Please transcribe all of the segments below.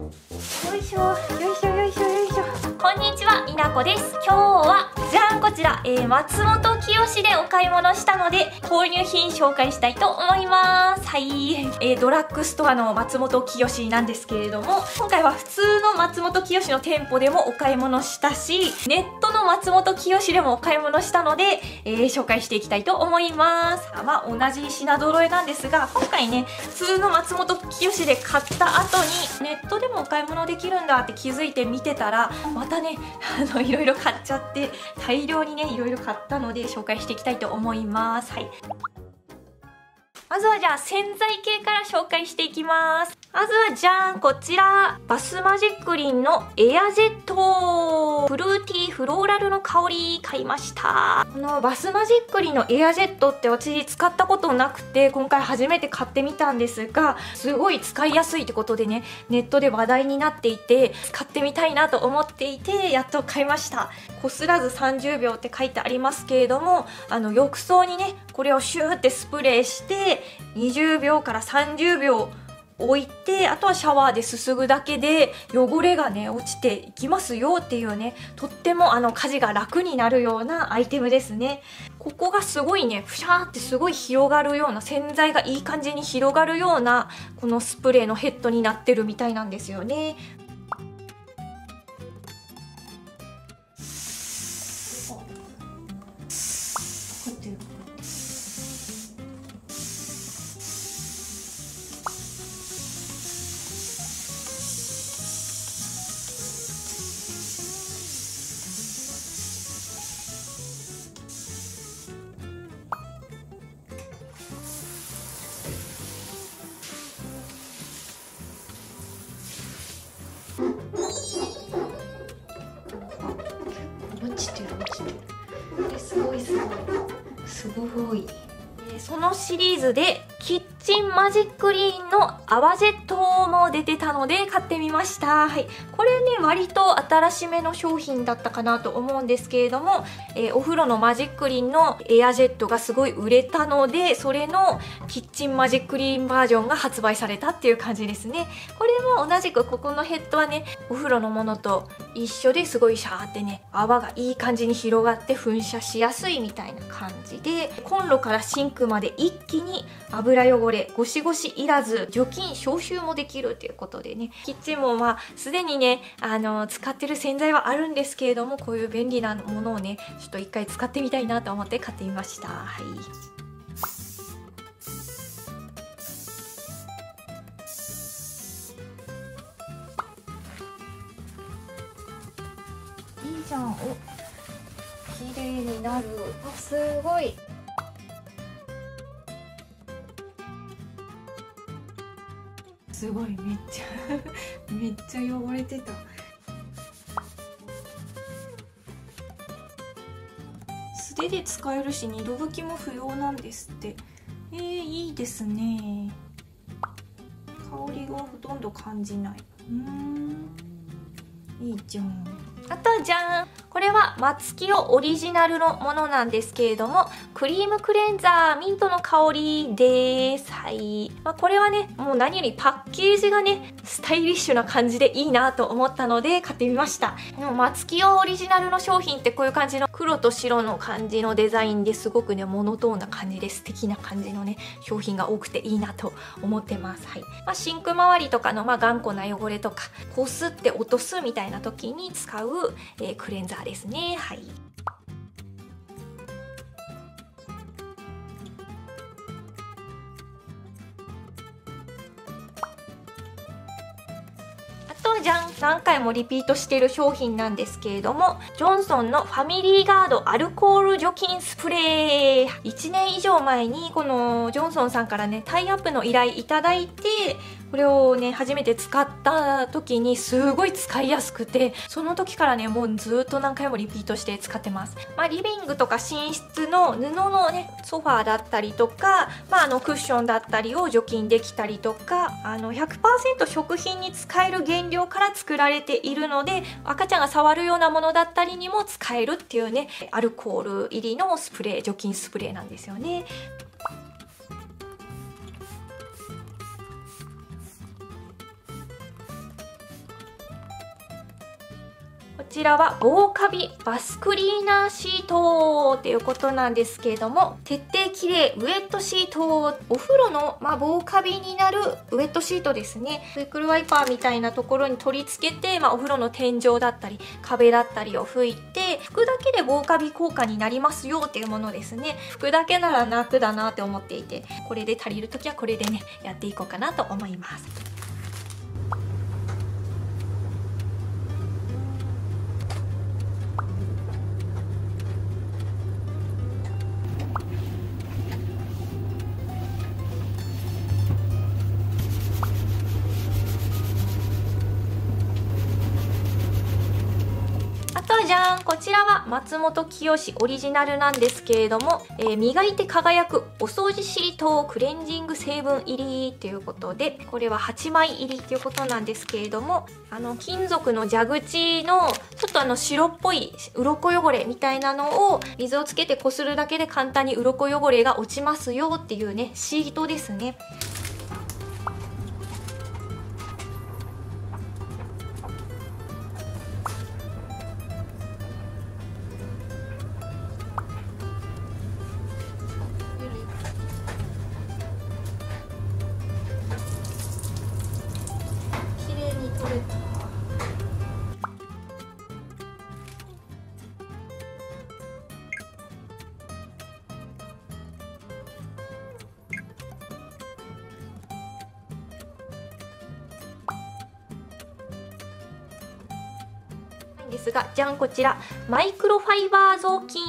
よいしょよいしょよいしょよいしょ。こんにちは、稲子です。今日はじゃん、こちら、松本清でお買い物したので購入品紹介したいと思います。はい、ドラッグストアの松本清なんですけれども、今回は普通の松本清の店舗でもお買い物したし、ネットの松本清でもお買い物したので、紹介していきたいと思います。まあ、同じ品揃えなんですが、今回ね普通の松本清で買った後にネットでもお買い物できるんだって気づいて見てたら、またねいろいろ買っちゃって大量にねいろいろ買ったので紹介していきたいと思います。はい、まずはじゃあ洗剤系から紹介していきます。まずはじゃーん、こちらバスマジックリンのエアジェットフルーティーフローラルの香り買いました。このバスマジックリンのエアジェットって私使ったことなくて、今回初めて買ってみたんですが、すごい使いやすいってことでねネットで話題になっていて、使ってみたいなと思っていてやっと買いました。こすらず30秒って書いてありますけれども、浴槽にねこれをシューってスプレーして20秒から30秒置いて、あとはシャワーですすぐだけで汚れがね落ちていきますよっていうね、とっても家事が楽になるようなアイテムですね。ここがすごいねふしゃーってすごい広がるような、洗剤がいい感じに広がるようなこのスプレーのヘッドになってるみたいなんですよね。そのシリーズでキッチンマジックリーンの泡ジェットも出てたので買ってみました。はい、これね割と新しめの商品だったかなと思うんですけれども、お風呂のマジックリンのエアジェットがすごい売れたので、それのキッチンマジックリンバージョンが発売されたっていう感じですね。これも同じくここのヘッドはねお風呂のものと一緒ですごいシャーってね泡がいい感じに広がって噴射しやすいみたいな感じで、コンロからシンクまで一気に油汚れゴシゴシいらず除菌消臭もできるということでね、キッチンもまあすでにね使ってる洗剤はあるんですけれども、こういう便利なものをねちょっと一回使ってみたいなと思って買ってみました。はい、いいじゃん。お、綺麗になる。あ、すごい。すごい、めっちゃ汚れてた。素手で使えるし二度拭きも不要なんですって。いいですね。香りがほとんど感じない。いいじゃん。あとじゃん、これはマツキヨオリジナルのものなんですけれども、クリームクレンザーミントの香りです。はい、これはねもう何よりパッケージがねスタイリッシュな感じでいいなと思ったので買ってみました。マツキヨオリジナルの商品ってこういう感じの黒と白の感じのデザインですごくねモノトーンな感じで素敵な感じのね商品が多くていいなと思ってます。はい、シンク周りとかの頑固な汚れとかこすって落とすみたいな時に使うクレンザーですね。はい、じゃん。何回もリピートしてる商品なんですけれども、ジョンソンのファミリーガードアルコール除菌スプレー。1年以上前にこのジョンソンさんからねタイアップの依頼いただいて、これをね初めて使った時にすごい使いやすくて、その時からねもうずっと何回もリピートして使ってます。リビングとか寝室の布のねソファーだったりとか、クッションだったりを除菌できたりとか、100% 食品に使える原料から作られているので、赤ちゃんが触るようなものだったりにも使えるっていうねアルコール入りのスプレー、除菌スプレーなんですよね。こちらは防カビバスクリーナーシートっていうことなんですけれども、徹底きれいウェットシート、お風呂の、防カビになるウェットシートですね。クイックルワイパーみたいなところに取り付けて、お風呂の天井だったり壁だったりを拭いて拭くだけで防カビ効果になりますよっていうものですね。拭くだけなら楽だなって思っていて、これで足りる時はこれでねやっていこうかなと思います。こちらは松本清オリジナルなんですけれども、磨いて輝くお掃除シートクレンジング成分入りということで、これは8枚入りということなんですけれども、金属の蛇口のちょっと白っぽい鱗汚れみたいなのを水をつけてこするだけで簡単に鱗汚れが落ちますよっていうねシートですね。ですが、じゃんこちらマイクロファイバー雑巾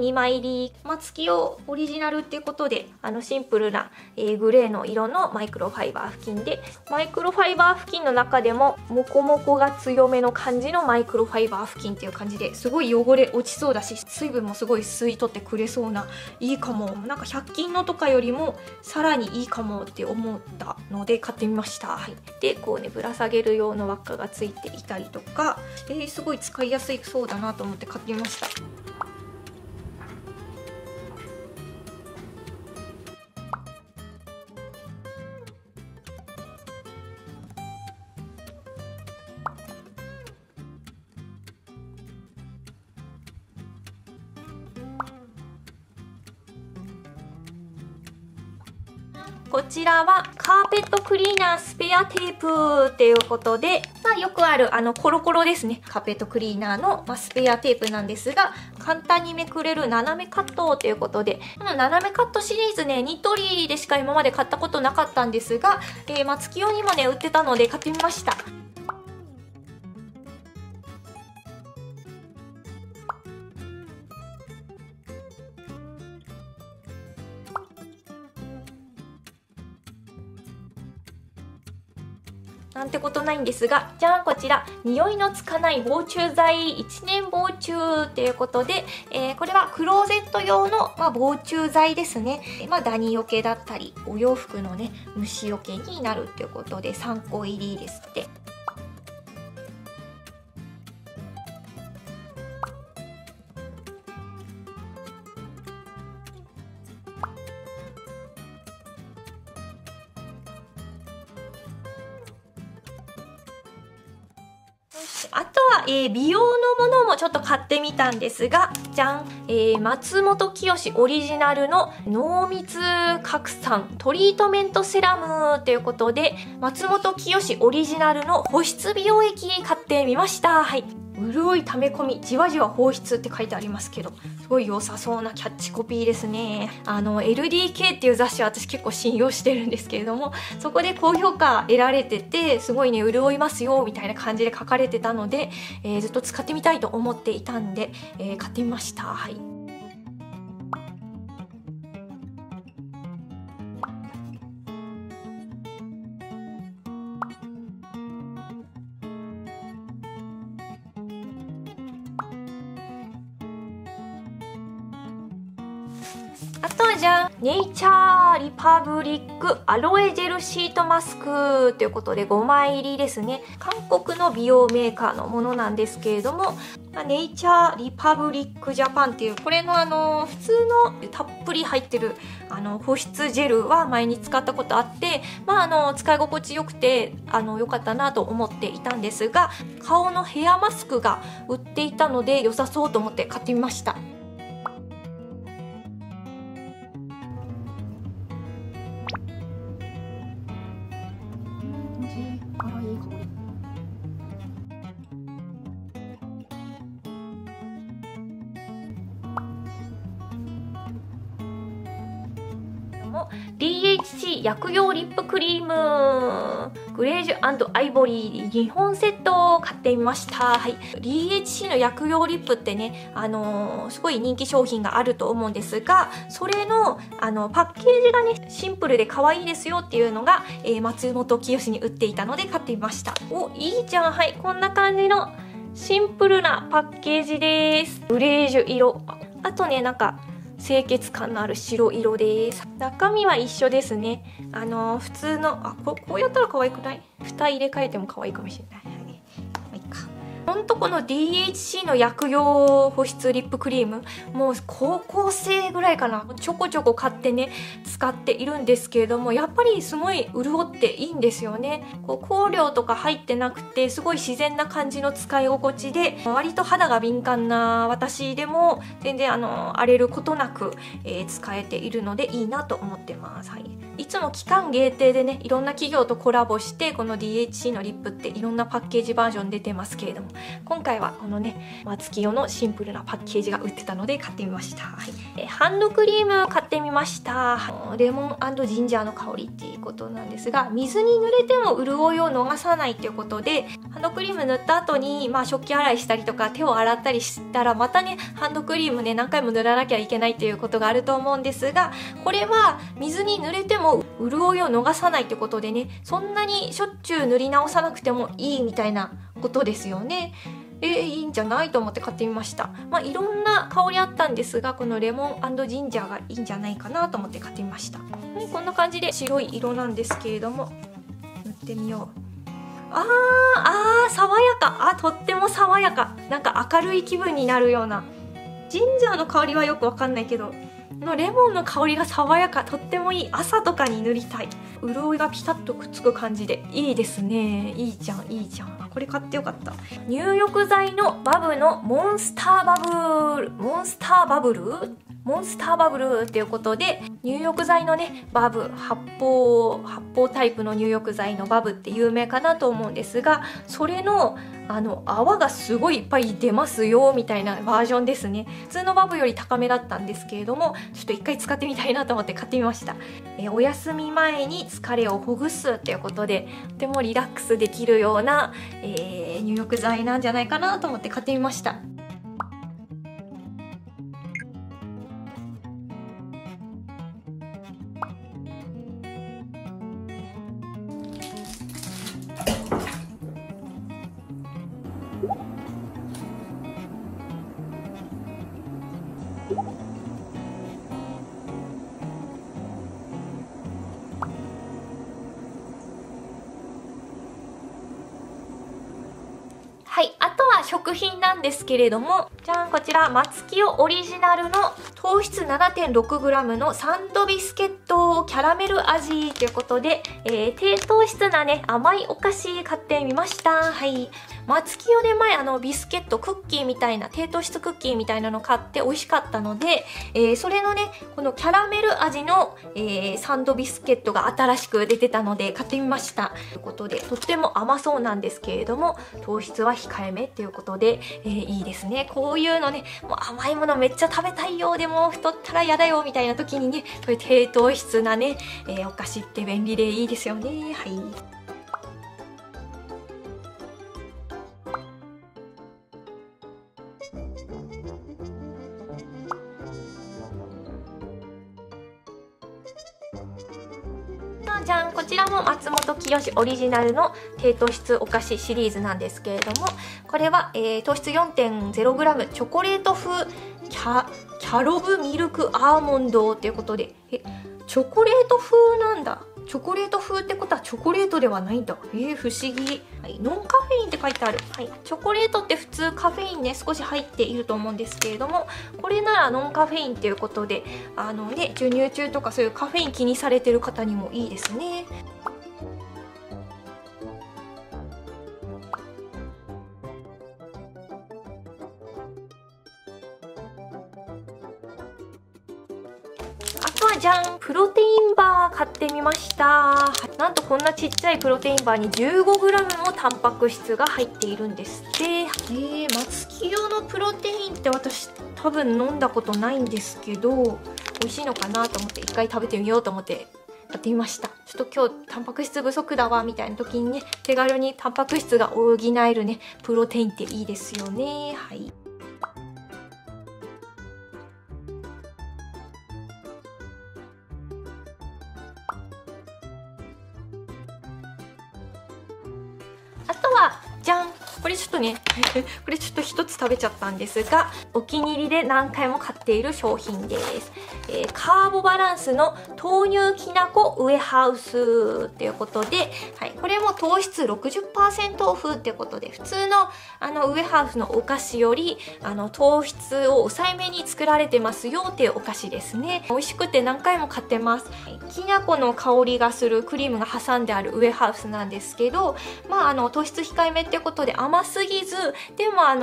2枚入り、松清オリジナルっていうことでシンプルな、グレーの色のマイクロファイバー布巾で、マイクロファイバー布巾の中でもモコモコが強めの感じのマイクロファイバー布巾っていう感じで、すごい汚れ落ちそうだし水分もすごい吸い取ってくれそうな、いいかも、なんか100均のとかよりもさらにいいかもって思ったので買ってみました。はい、でこうねぶら下げる用の輪っかがついていたりとか、すごい使いやすいそうだなと思って買ってみました。こちらはカーペットクリーナースペアテープっていうことで、よくあるコロコロですね。カーペットクリーナーの、スペアテープなんですが、簡単にめくれる斜めカットということで、この斜めカットシリーズねニトリでしか今まで買ったことなかったんですが、松清にもね売ってたので買ってみました。なんてことないんですが、じゃんこちら匂いのつかない防虫剤1年防虫ということで、これはクローゼット用の、防虫剤ですね。ダニよけだったりお洋服のね虫よけになるということで3個入りですって。あとは、美容のものもちょっと買ってみたんですが、じゃん、松本清オリジナルの濃密拡散トリートメントセラムということで、松本清オリジナルの保湿美容液買ってみました。はい、潤い溜め込みじわじわ放出って書いてありますけど、すごい良さそうなキャッチコピーですね。LDK っていう雑誌は私結構信用してるんですけれども、そこで高評価得られてて、すごいね潤いますよみたいな感じで書かれてたので、ずっと使ってみたいと思っていたんで、買ってみました。はい。あとはじゃあネイチャーリパブリックアロエジェルシートマスクということで5枚入りですね。韓国の美容メーカーのものなんですけれども、ネイチャーリパブリックジャパンっていうこれの普通のたっぷり入ってる保湿ジェルは前に使ったことあって、使い心地よくて良かったなと思っていたんですが、顔のヘアマスクが売っていたので良さそうと思って買ってみました。DHC 薬用リップクリームグレージュ&アイボリー2本セットを買ってみました。はい、DHC の薬用リップってね、すごい人気商品があると思うんですが、それの、パッケージがねシンプルで可愛いですよっていうのが、松本清に売っていたので買ってみました。お、いいじゃん。はい、こんな感じのシンプルなパッケージです。グレージュ色、あとねなんか清潔感のある白色です。中身は一緒ですね。普通のこうやったら可愛くない？蓋入れ替えても可愛いかもしれない。ほんとこの DHC の薬用保湿リップクリーム、もう高校生ぐらいかな、ちょこちょこ買ってね使っているんですけれども、やっぱりすごい潤っていいんですよね。こう香料とか入ってなくてすごい自然な感じの使い心地で、割と肌が敏感な私でも全然荒れることなく、使えているのでいいなと思ってます。はい、いつも期間限定でねいろんな企業とコラボしてこの DHC のリップっていろんなパッケージバージョン出てますけれども、今回はこのね松清のシンプルなパッケージが売ってたので買ってみました。はい、ハンドクリームを買ってみました。レモン&ジンジャーの香りっていうことなんですが、水に濡れても潤いを逃さないということで、ハンドクリーム塗った後に食器洗いしたりとか手を洗ったりしたらまたねハンドクリームね何回も塗らなきゃいけないっていうことがあると思うんですが、これは水に濡れても潤いを逃さないということでね、そんなにしょっちゅう塗り直さなくてもいいみたいなことですよね。いいんじゃないと思って買ってみました。いろんな香りあったんですが、このレモン&ジンジャーがいいんじゃないかなと思って買ってみました。はい、こんな感じで白い色なんですけれども塗ってみよう。爽やか。とっても爽やか、なんか明るい気分になるような。ジンジャーの香りはよくわかんないけど、のレモンの香りが爽やか、とってもいい。朝とかに塗りたい。潤いがピタッとくっつく感じでいいですね。いいじゃんいいじゃん。これ買ってよかった。入浴剤のバブのモンスターバブルっていうことで、入浴剤のねバブ、発泡タイプの入浴剤のバブって有名かなと思うんですが、それの泡がすごいいっぱい出ますよみたいなバージョンですね。普通のバブより高めだったんですけれども、ちょっと一回使ってみたいなと思って買ってみました。お休み前に疲れをほぐすということで、とてもリラックスできるような、入浴剤なんじゃないかなと思って買ってみました。はい、あとは食品なんですけれども、じゃん、こちら松清オリジナルの糖質 7.6g のサンドビスケットキャラメル味ということで、低糖質なね甘いお菓子買ってみました。はい、松清で前ビスケットクッキーみたいな低糖質クッキーみたいなの買って美味しかったので、それのねこのキャラメル味の、サンドビスケットが新しく出てたので買ってみましたということで、とっても甘そうなんですけれども糖質は控えめということで、いいですね。こういうのね、もう甘いものめっちゃ食べたいよ、でも太ったら嫌だよみたいな時にね、こういう低糖質なね、お菓子って便利でいいですよね。はい、んじゃん、こちらも松本清オリジナルの低糖質お菓子シリーズなんですけれども、これは、糖質 4.0g チョコレート風キャロブミルクアーモンドということで、チョコレート風なんだ。チョコレート風ってことはチョコレートではないんだ。不思議、はい。ノンカフェインって書いてある、はい。チョコレートって普通カフェインね、少し入っていると思うんですけれども、これならノンカフェインっていうことで、ね、授乳中とかそういうカフェイン気にされてる方にもいいですね。じゃん、プロテインバー買ってみました。なんとこんなちっちゃいプロテインバーに 15g のタンパク質が入っているんですって。松清のプロテインって私多分飲んだことないんですけど、美味しいのかなと思って一回食べてみようと思ってやってみました。ちょっと今日タンパク質不足だわみたいな時にね、手軽にタンパク質が補えるね、プロテインっていいですよね。はい、じゃん、これちょっとねこれちょっと一つ食べちゃったんですが、お気に入りで何回も買っている商品です、カーボバランスの豆乳きなこウエハウスということで、はい、これも糖質 60% オフということで、普通のウエハウスのお菓子より糖質を抑えめに作られてますよっていうお菓子ですね。美味しくて何回も買ってます。きなこの香りがするクリームが挟んであるウエハウスなんですけど、まあ、糖質控えめっていうことで甘すぎず、でもな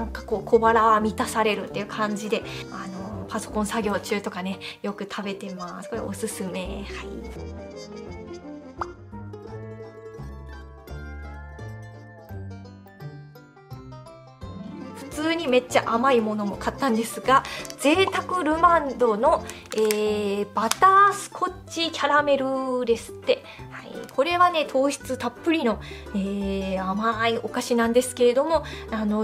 んかこう小腹は満たされるっていう感じで、パソコン作業中とかねよく食べてます。これおすすめ、はい。普通にめっちゃ甘いものも買ったんですが、贅沢ルマンドの、バタースコッチキャラメルですって、はい、これはね糖質たっぷりの、甘いお菓子なんですけれども、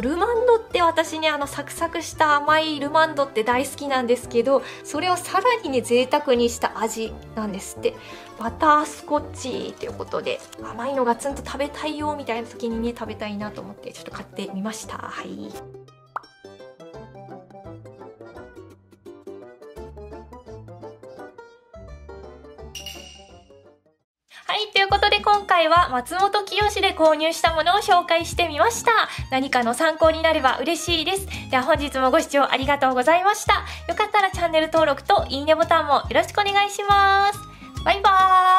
ルマンドって私ねサクサクした甘いルマンドって大好きなんですけど、それをさらにね贅沢にした味なんですって。バタースコッチということで、甘いのがツンと食べたいよみたいな時にね食べたいなと思ってちょっと買ってみました。はい、ということで今回は松本清で購入したものを紹介してみました。何かの参考になれば嬉しいです。では本日もご視聴ありがとうございました。よかったらチャンネル登録といいねボタンもよろしくお願いします。バイバーイ。